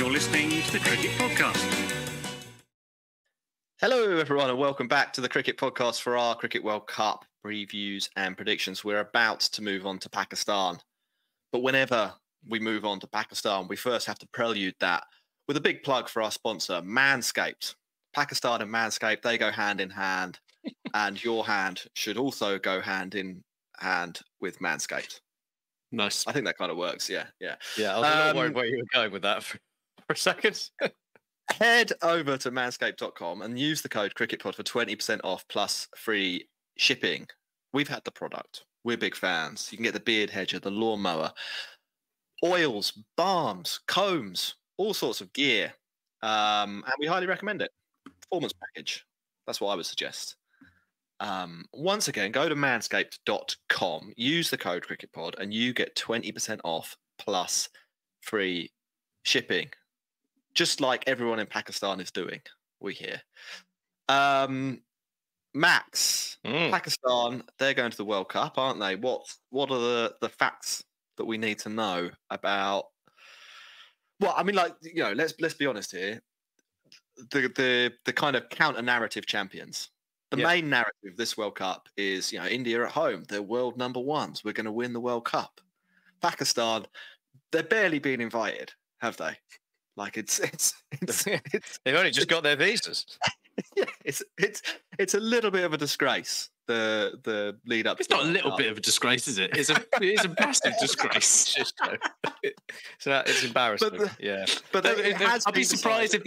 You're listening to The Cricket Podcast. Hello everyone and welcome back to The Cricket Podcast for our Cricket World Cup reviews and predictions. We're about to move on to Pakistan. But whenever we move on to Pakistan, we first have to prelude that with a big plug for our sponsor, Manscaped. Pakistan and Manscaped, they go hand in hand. And your hand should also go hand in hand with Manscaped. Nice. I think that kind of works, yeah. I was not worried where you were going with that for a second. Head over to manscaped.com and use the code CricketPod for 20% off plus free shipping. We've had the product. We're big fans. You can get the beard hedger, the lawnmower, oils, balms, combs, all sorts of gear. And we highly recommend it. Performance package. That's what I would suggest. Once again, go to manscaped.com, use the code CricketPod, and you get 20% off plus free shipping. Just like everyone in Pakistan is doing, we hear. Max, Pakistan, they're going to the World Cup, aren't they? What are the facts that we need to know about? Well, I mean, like, you know, let's be honest here. The kind of counter-narrative champions. The main narrative of this World Cup is, you know, India at home. They're world number ones. We're going to win the World Cup. Pakistan, they're barely being invited, have they? Like they've only just got their visas. Yeah, it's a little bit of a disgrace. The lead up. It's not a little bit of a disgrace, is it? It's a massive disgrace. So it's embarrassing. I'd be surprised if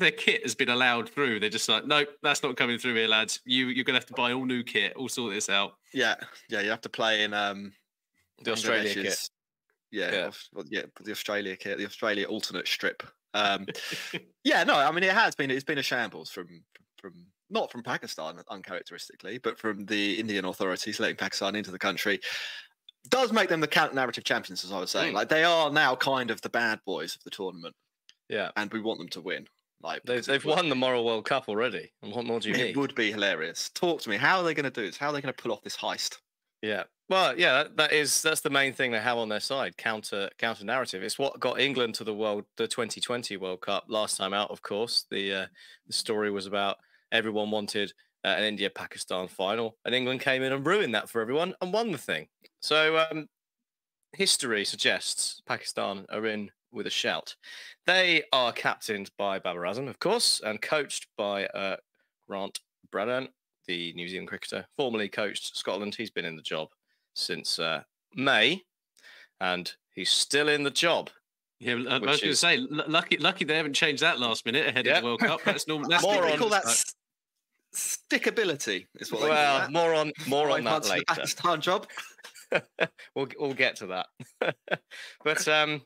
their kit has been allowed through. They're just like, nope, that's not coming through here, lads. You're gonna have to buy all new kit. All sort this out. Yeah. You have to play in the Australia kit. The Australia kit, the Australia alternate strip. I mean, it's been a shambles from not from Pakistan uncharacteristically, but from the Indian authorities letting Pakistan into the country. Does make them the counter-narrative champions, as I was saying. Like, they are now kind of the bad boys of the tournament. Yeah, and we want them to win. Like, they've won the moral World Cup already. And what more do you need? It would be hilarious. Talk to me. How are they going to do this? How are they going to pull off this heist? Yeah. Well, yeah, that's the main thing they have on their side, counter narrative. It's what got England to the 2020 World Cup last time out. Of course, the story was about everyone wanted an India-Pakistan final, and England came in and ruined that for everyone and won the thing. So history suggests Pakistan are in with a shout. They are captained by Babar Azam, of course, and coached by Grant Brennan, the New Zealand cricketer, formerly coached Scotland. He's been in the job since May, and he's still in the job. Yeah, I was going to say, lucky they haven't changed that last minute ahead of the World Cup. That's normal. That's more on that stickability. Is what. Well, they more on that later. Pakistan job. We'll get to that. But Pakistan.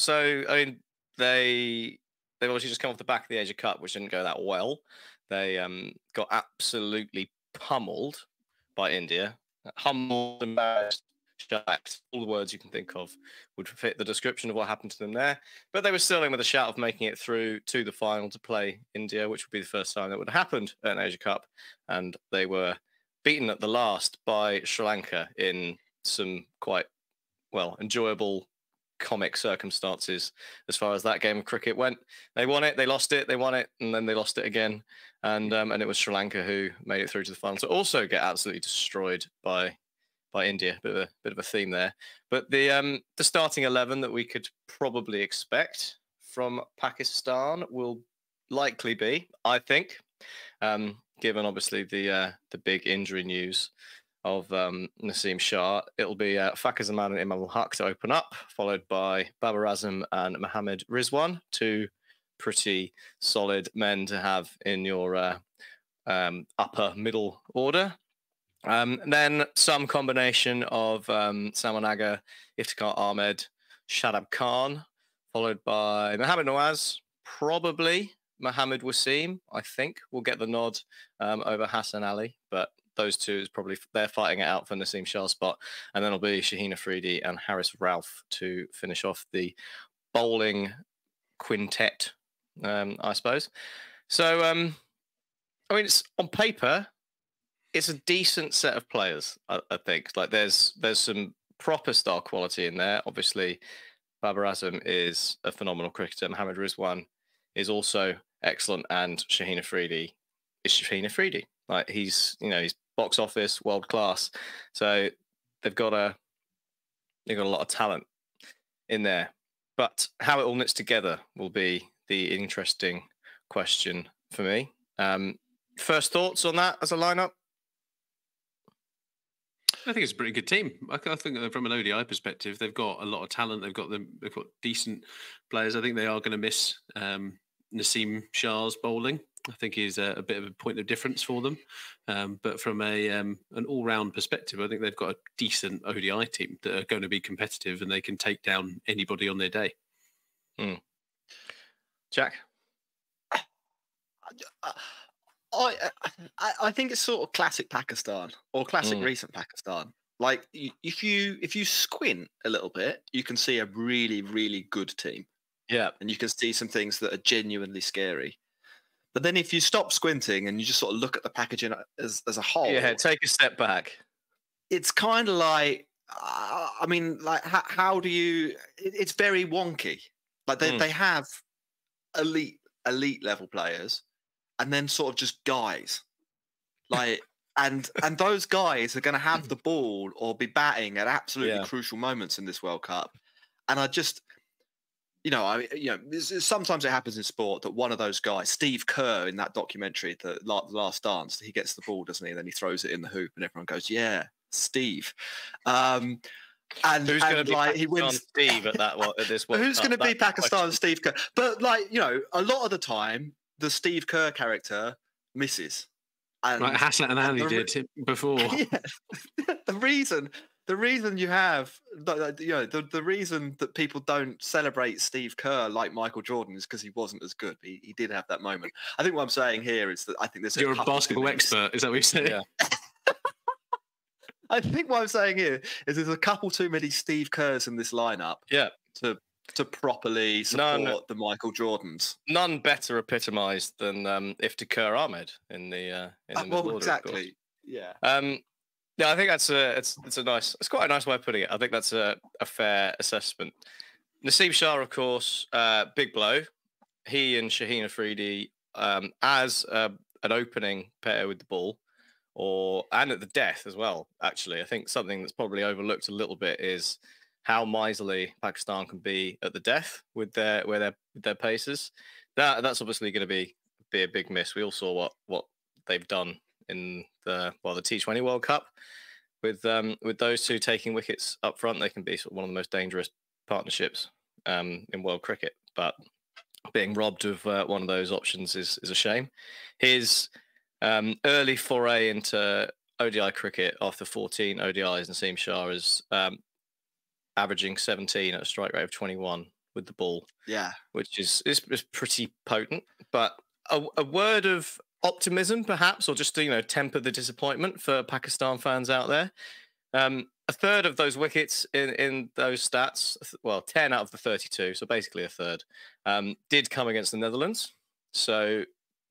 So I mean, they've obviously just come off the back of the Asia Cup, which didn't go that well. They got absolutely pummeled by India. Humbled, embarrassed, shacked. All the words you can think of would fit the description of what happened to them there. But they were still in with a shout of making it through to the final to play India, which would be the first time that would have happened at an Asia Cup. And they were beaten at the last by Sri Lanka in some quite, enjoyable comic circumstances as far as that game of cricket went. They won it, they lost it, they won it, and then they lost it again. And it was Sri Lanka who made it through to the final to also get absolutely destroyed by India. Bit of a theme there. But the starting 11 that we could probably expect from Pakistan will likely be, I think, given obviously the big injury news of Naseem Shah, it'll be Fakhar Zaman and Imam-ul-Haq to open up, followed by Babar Azam and Mohammad Rizwan, two pretty solid men to have in your upper middle order. Then some combination of Salman Aga, Iftikhar Ahmed, Shadab Khan, followed by Mohammad Nawaz, probably Mohammad Wasim, I think, will get the nod over Hassan Ali, but those two is probably they're fighting it out for Naseem Shah's spot, and then it'll be Shaheen Afridi and Haris Rauf to finish off the bowling quintet, I suppose. So, I mean, it's on paper, it's a decent set of players. I think like there's some proper star quality in there. Obviously, Babar Azam is a phenomenal cricketer. Mohammad Rizwan is also excellent, and Shaheen Afridi is Shaheen Afridi. Like, he's, you know, he's box office, world class. So they've got a lot of talent in there. But how it all knits together will be the interesting question for me. First thoughts on that as a lineup? I think it's a pretty good team. I think from an ODI perspective, they've got a lot of talent. They've got decent players. I think they are going to miss Naseem Shah's bowling. I think he's a bit of a point of difference for them. But from an all-round perspective, I think they've got a decent ODI team that are going to be competitive and they can take down anybody on their day. Mm. Jack? I think it's sort of classic Pakistan or classic recent Pakistan. Like, if you squint a little bit, you can see a really, really good team. Yeah. And you can see some things that are genuinely scary. But then if you stop squinting and you just sort of look at the packaging as a whole. Yeah, take a step back. It's kind of like, I mean, like, how do you... It's very wonky. Like, they have elite level players. And then sort of just guys, like, and those guys are going to have the ball or be batting at absolutely crucial moments in this World Cup. And I just, sometimes it happens in sport that one of those guys, Steve Kerr in that documentary, The Last Dance, he gets the ball, doesn't he? And then he throws it in the hoop, and everyone goes, "Yeah, Steve." And who's going to be like, he wins Steve at that one, at this World Cup? Who's going to be Pakistan's Steve Kerr? But, like, you know, a lot of the time, the Steve Kerr character misses. And, like Hassan Ali did before. Yeah. The reason you have, you know, the reason that people don't celebrate Steve Kerr like Michael Jordan is because he wasn't as good. He did have that moment. I think what I'm saying here is that I think there's... You're a basketball expert, is that what you said? Yeah. I think what I'm saying here is there's a couple too many Steve Kerrs in this lineup. Yeah. To properly support the Michael Jordans. None better epitomised than Iftikhar Ahmed in the middle order, exactly. Yeah. Yeah, I think that's it's quite a nice way of putting it. I think that's a fair assessment. Naseem Shah, of course, big blow. He and Shaheen Afridi as an opening pair with the ball, and at the death as well. Actually, I think something that's probably overlooked a little bit is how miserly Pakistan can be at the death with their paces. That's obviously going to be a big miss. We all saw what they've done in the T20 World Cup with those two taking wickets up front. They can be sort of one of the most dangerous partnerships in world cricket. But being robbed of one of those options is a shame. His early foray into ODI cricket after 14 ODIs, Naseem Shah is averaging 17 at a strike rate of 21 with the ball. Yeah. Which is pretty potent. But a word of optimism, perhaps, or just to, you know, temper the disappointment for Pakistan fans out there. A third of those wickets in those stats, well, 10 out of the 32, so basically a third, did come against the Netherlands. So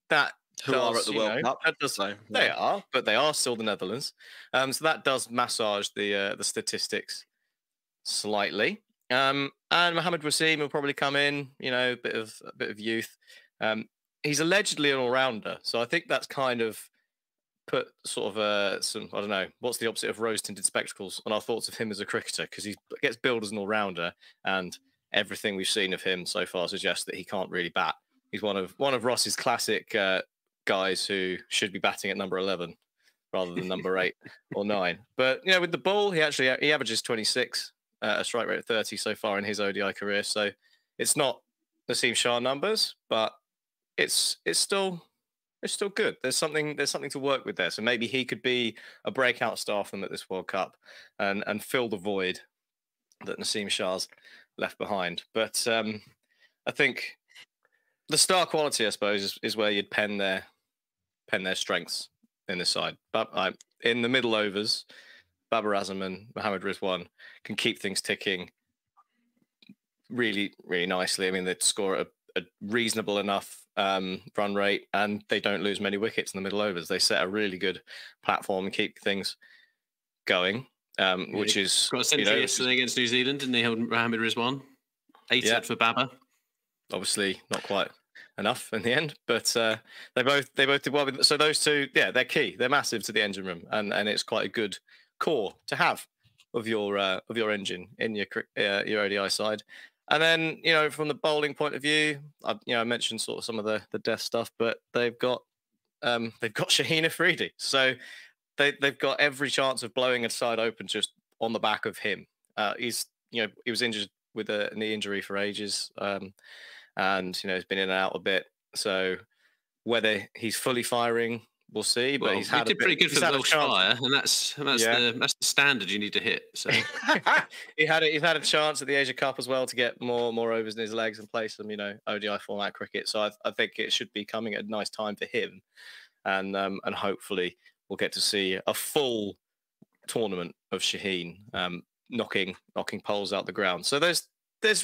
that... Who are at the World Cup? They are, but they are still the Netherlands. So that does massage the statistics slightly. And Mohamed Wasim will probably come in, you know, a bit of youth. He's allegedly an all-rounder, so I think that's kind of put sort of some, I don't know, what's the opposite of rose-tinted spectacles on our thoughts of him as a cricketer, because he gets billed as an all-rounder, and everything we've seen of him so far suggests that he can't really bat. He's one of Ross's classic guys who should be batting at number 11 rather than number 8 or 9. But, you know, with the ball, he averages 26. A strike rate of 30 so far in his ODI career, so it's not Naseem Shah numbers, but it's still good. There's something to work with there. So maybe he could be a breakout star from at this World Cup and fill the void that Naseem Shah's left behind. But I think the star quality, I suppose, is where you'd pen their strengths in this side. But in the middle overs, Babar Azam and Mohammad Rizwan can keep things ticking really, really nicely. I mean, they score a reasonable enough run rate, and they don't lose many wickets in the middle overs. They set a really good platform and keep things going, which is... Got a century yesterday against New Zealand, didn't they, Mohammad Rizwan? 8 yeah. for Babar. Obviously not quite enough in the end, but they both did well. So those two, yeah, they're key. They're massive to the engine room, and it's quite a good core to have of your engine in your ODI side. And then, you know, from the bowling point of view, I mentioned sort of some of the death stuff, but they've got Shaheen Afridi, so they've got every chance of blowing a side open just on the back of him. He was injured with a knee injury for ages, and you know, he's been in and out a bit. So whether he's fully firing, we'll see. But he's had pretty good for the Welsh Fire, and that's the standard you need to hit. So he's had a chance at the Asia Cup as well to get more overs in his legs and play some, you know, ODI format cricket. So I think it should be coming at a nice time for him, and hopefully we'll get to see a full tournament of Shaheen knocking poles out the ground. So there's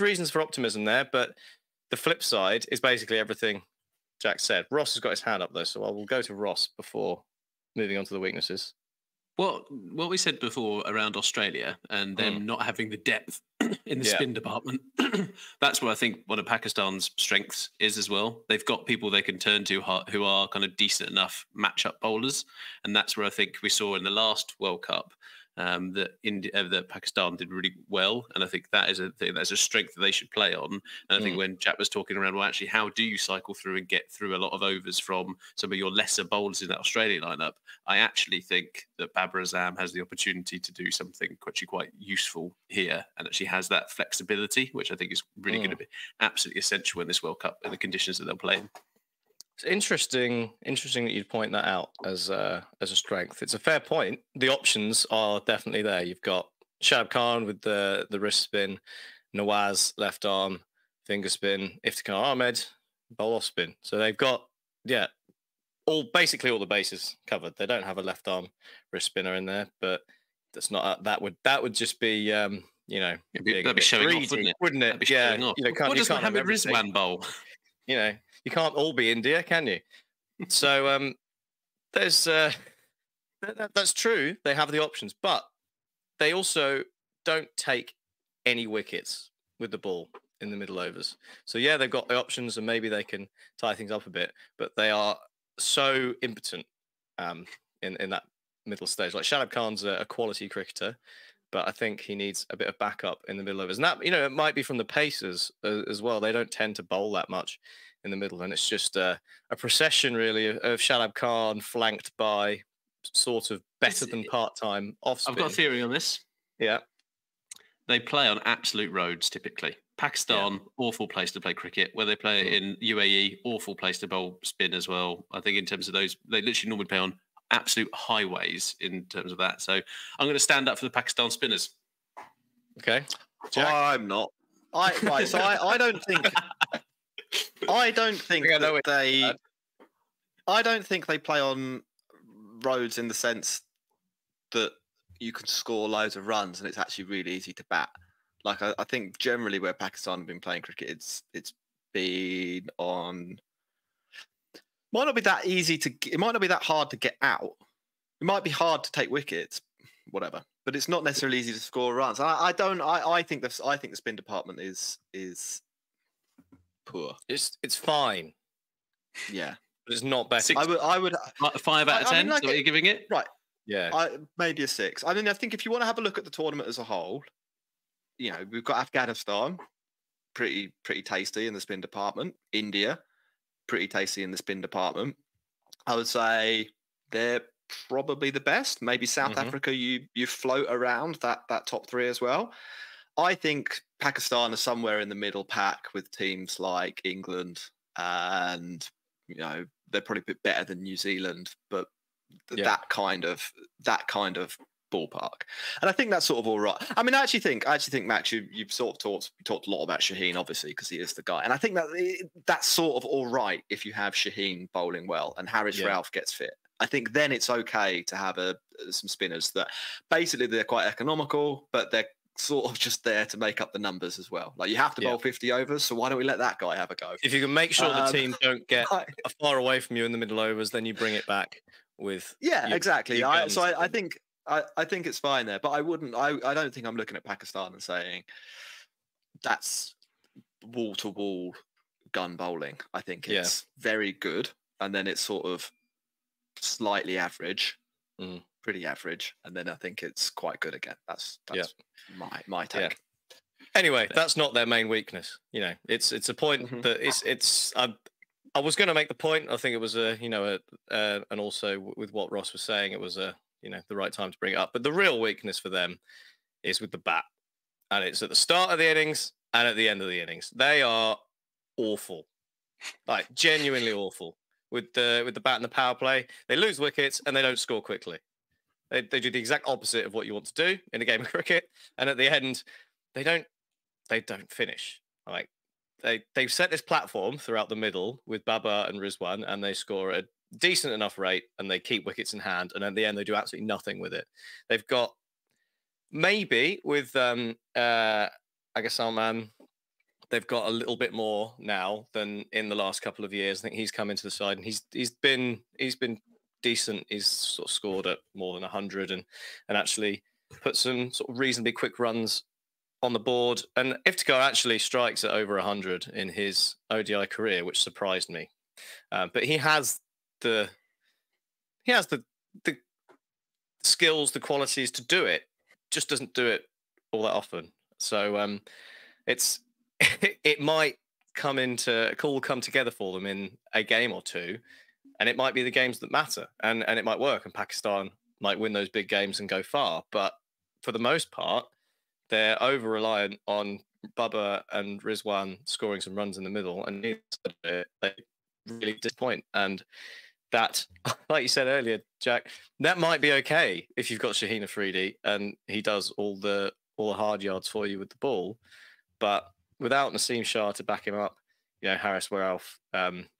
reasons for optimism there, but the flip side is basically everything Jack said. Ross has got his hand up though, so I will go to Ross before moving on to the weaknesses. Well, what we said before around Australia and them not having the depth in the spin department, that's what I think one of Pakistan's strengths is as well. They've got people they can turn to who are kind of decent enough match-up bowlers, and that's where I think we saw in the last World Cup that Pakistan did really well, and I think that is a thing, that's a strength that they should play on. And I think when Jack was talking around, well, actually, how do you cycle through and get through a lot of overs from some of your lesser bowlers in that Australian lineup? I actually think that Babar Azam has the opportunity to do something actually quite useful here, and actually has that flexibility, which I think is really going to be absolutely essential in this World Cup and the conditions that they'll play in. It's interesting that you'd point that out as a strength. It's a fair point. The options are definitely there. You've got Shadab Khan with the wrist spin, Nawaz left arm, finger spin, Iftikhar Ahmed, bowl off spin. So they've got, yeah, basically all the bases covered. They don't have a left arm wrist spinner in there, but that's not that would just be that'd be showing off, wouldn't it? Yeah, what does Mohammad Rizwan bowl? You know, you can't all be India, can you? So that's true. They have the options, but they also don't take any wickets with the ball in the middle overs. So, yeah, they've got the options and maybe they can tie things up a bit, but they are so impotent in that middle stage. Like, Shadab Khan's a quality cricketer, but I think he needs a bit of backup in the middle overs. And that, you know, it might be from the Pacers as well. They don't tend to bowl that much in the middle, and it's just a procession really of Shadab Khan flanked by sort of better than part-time off-spin. I've got a theory on this. Yeah. They play on absolute roads typically. Pakistan, awful place to play cricket. Where they play in UAE, awful place to bowl spin as well. I think in terms of those, they literally normally play on absolute highways in terms of that. So I'm going to stand up for the Pakistan spinners. Okay. Jack? I'm not. I don't think... I don't think they play on roads in the sense that you can score loads of runs and it's actually really easy to bat. Like I think generally where Pakistan have been playing cricket, it's been on. Might not be that easy to. It might not be that hard to get out. It might be hard to take wickets, whatever. But it's not necessarily easy to score runs. I think the spin department is poor. It's fine. Yeah. But it's not better. I would 5 out of 10 is what you're giving it? Right. Yeah. Maybe a 6. I mean, I think if you want to have a look at the tournament as a whole, you know, we've got Afghanistan, pretty tasty in the spin department. India, pretty tasty in the spin department. I would say they're probably the best. Maybe South Africa, you float around that top 3 as well. I think Pakistan is somewhere in the middle pack with teams like England, and you know, they're probably a bit better than New Zealand, but that kind of ballpark. And I think that's sort of all right. I mean, I actually think Max, you've sort of talked a lot about Shaheen, obviously, because he is the guy. And I think that that's sort of all right if you have Shaheen bowling well and Haris Rauf gets fit. I think then it's okay to have some spinners that basically they're quite economical, but they're sort of just there to make up the numbers as well. Like, you have to bowl 50 overs, so why don't we let that guy have a go? If you can make sure the team don't get far away from you in the middle overs, then you bring it back with exactly. I think it's fine there, but I don't think I'm looking at Pakistan and saying that's wall-to-wall gun bowling. I think it's very good, and then it's sort of slightly average, pretty average, and then I think it's quite good again. That's my take. Yeah. Anyway, that's not their main weakness. You know, it's a point that it's. I was going to make the point. I think it was and also with what Ross was saying, it was the right time to bring it up. But the real weakness for them is with the bat, and it's at the start of the innings and at the end of the innings. They are awful, like genuinely awful with the bat and the power play. They lose wickets and they don't score quickly. They do the exact opposite of what you want to do in a game of cricket. And at the end, they don't finish. Like they've set this platform throughout the middle with Babar and Rizwan, and they score at a decent enough rate, and they keep wickets in hand, and at the end they do absolutely nothing with it. They've got maybe with Agassar Man, they've got a little bit more now than in the last couple of years. I think he's come into the side and he's been decent. He's sort of scored at more than 100 and actually put some sort of reasonably quick runs on the board, and Iftikhar actually strikes at over 100 in his ODI career, which surprised me. But he has the skills, the qualities to do it. Just doesn't do it all that often. So it might come together for them in a game or two, and it might be the games that matter, and it might work, and Pakistan might win those big games and go far. But for the most part, they're over-reliant on Babar and Rizwan scoring some runs in the middle, and they really disappoint. And that, like you said earlier, Jack, that might be okay if you've got Shaheen Afridi and he does all the hard yards for you with the ball. But without Naseem Shah to back him up, Haris Rauf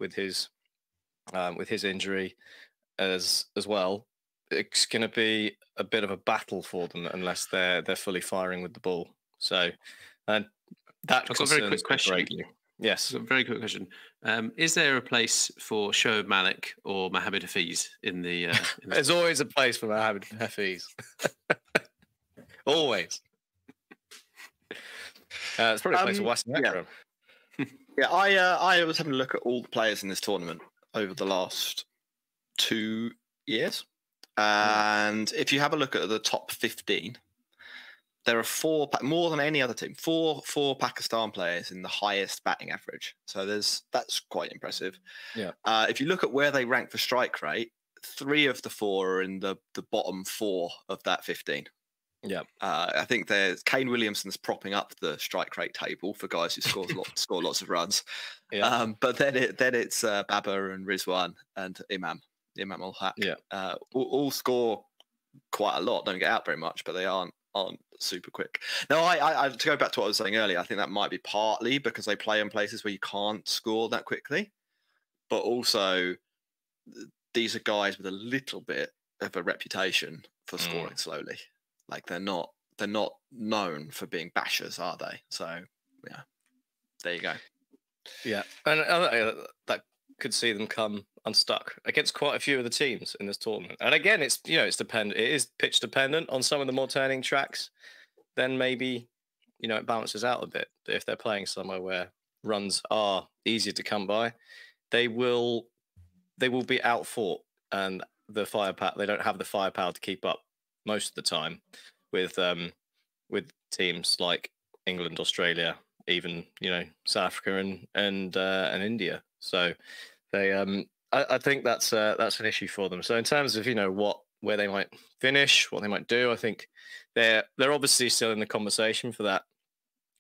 with his injury as well, it's going to be a bit of a battle for them unless they're fully firing with the ball. So, I've got a very quick question. Greatly. Yes, I've got a very quick question. Is there a place for Shoaib Malik or Mohammad Hafeez in the? There's always a place for Mohammad Hafeez. Always. It's probably a place for Wasim. Yeah, I was having a look at all the players in this tournament over the last 2 years. And if you have a look at the top 15, there are four, more than any other team, four Pakistan players in the highest batting average. So that's quite impressive. Yeah. If you look at where they rank for strike rate, three of the four are in the bottom four of that 15. Yeah. I think there's Kane Williamson's propping up the strike rate table for guys who score lots of runs. Yeah. But then it's Babar and Rizwan and Imam-ul-Haq, all score quite a lot, don't get out very much, but they aren't super quick. Now, I to go back to what I was saying earlier, I think that might be partly because they play in places where you can't score that quickly, but also these are guys with a little bit of a reputation for scoring slowly. Like they're not known for being bashers, are they? So yeah, there you go. Yeah, and that could see them come unstuck against quite a few of the teams in this tournament. And again, it is pitch dependent. On some of the more turning tracks, then maybe it balances out a bit. But if they're playing somewhere where runs are easier to come by, they will be out fought, and they don't have the firepower to keep up most of the time with teams like England, Australia, even South Africa and India. So they I think that's an issue for them. So in terms of where they might finish, what they might do, I think they're obviously still in the conversation for that.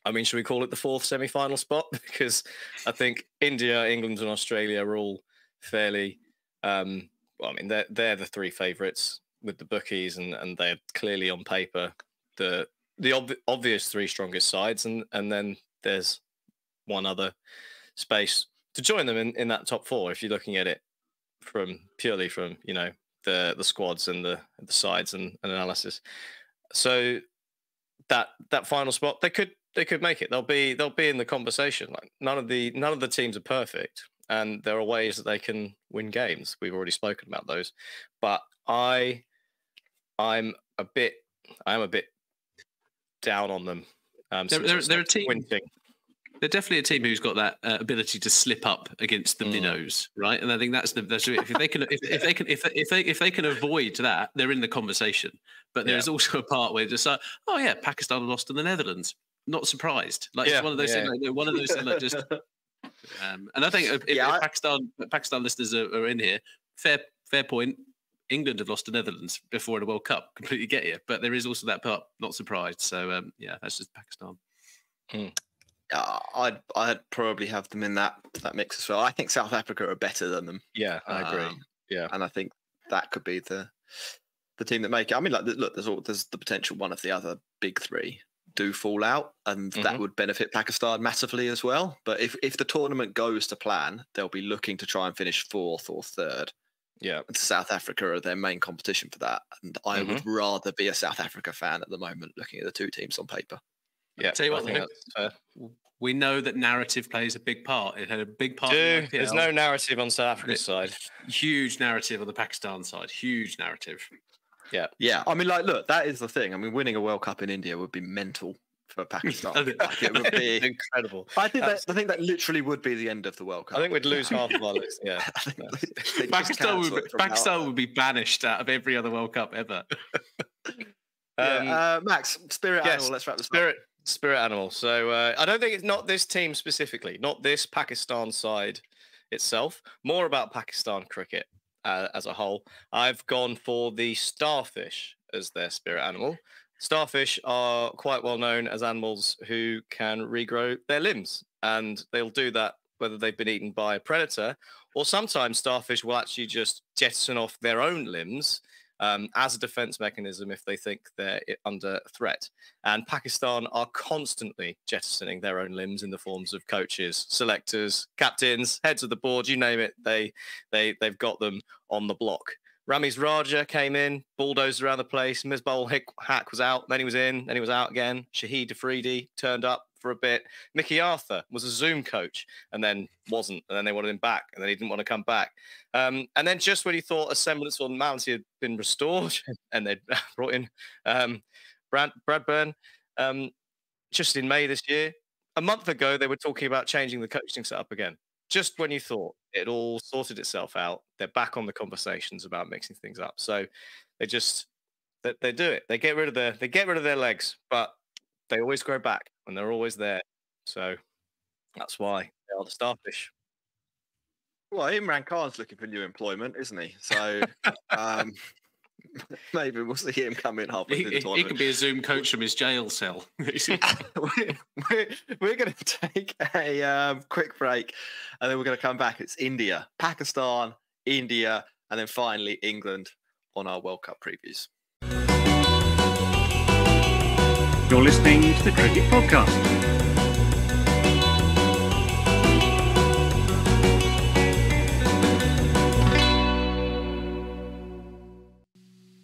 I mean, should we call it the fourth semi-final spot? Because I think India, England, and Australia are all fairly. Well, I mean, they're the three favourites with the bookies, and they're clearly on paper the obvious three strongest sides, and then there's one other space to join them in that top four, if you're looking at it purely from the squads and the sides and analysis. So that final spot, they could make it. They'll be in the conversation. Like none of the teams are perfect, and there are ways that they can win games. We've already spoken about those, but I'm a bit down on them. They're a team. They're definitely a team who's got that ability to slip up against the minnows, right? And I think that's if they can if they can avoid that, they're in the conversation. But there is also a part where just like, oh yeah, Pakistan lost to the Netherlands. Not surprised. Like it's one of those things, like, one of those things, like, just. And I think if Pakistan listeners are in here, fair point. England have lost to Netherlands before in the World Cup. Completely get you, but there is also that part. Not surprised. So yeah, that's just Pakistan. Mm. I'd probably have them in that mix as well. I think South Africa are better than them. Yeah, I agree. Yeah, and I think that could be the team that make it. I mean, like, look, there's the potential one of the other big three do fall out, and that would benefit Pakistan massively as well. But if the tournament goes to plan, they'll be looking to try and finish fourth or third. Yeah, and South Africa are their main competition for that, and I would rather be a South Africa fan at the moment looking at the two teams on paper. Yeah, tell you what, we know that narrative plays a big part. It had a big part. There's no narrative on South Africa's side. Huge narrative on the Pakistan side. Huge narrative. Yeah. Yeah. I mean, like, look, that is the thing. I mean, winning a World Cup in India would be mental for Pakistan. Like, it would be incredible. I think that literally would be the end of the World Cup. I think we'd lose half of our list. Yeah. Pakistan would be banished out of every other World Cup ever. Max, Spirit Animal, let's wrap this up. Spirit Animal. So I don't think it's not this team specifically, not this Pakistan side itself, more about Pakistan cricket as a whole. I've gone for the starfish as their spirit animal. Starfish are quite well known as animals who can regrow their limbs, and they'll do that whether they've been eaten by a predator, or sometimes starfish will actually just jettison off their own limbs as a defense mechanism if they think they're under threat. And Pakistan are constantly jettisoning their own limbs in the forms of coaches, selectors, captains, heads of the board, you name it, they've got them on the block. Ramiz Raja came in, bulldozed around the place. Misbah-ul-Haq was out, then he was in, then he was out again. Shahid Afridi turned up for a bit. Mickey Arthur was a Zoom coach and then wasn't, and then they wanted him back, and then he didn't want to come back. And then just when he thought a semblance of normality had been restored and they'd brought in Brad Bradburn, just in May this year, a month ago, they were talking about changing the coaching setup again. Just when you thought it all sorted itself out, they're back on the conversations about mixing things up. So they do it. They get rid of their legs, but they always grow back. And they're always there. So that's why they are the starfish. Well, Imran Khan's looking for new employment, isn't he? So maybe we'll see him come in halfway through the tournament. He could be a Zoom coach from his jail cell. We're going to take a quick break, and then we're going to come back. It's India, Pakistan, India, and then finally England on our World Cup previews. You're listening to The Cricket Podcast.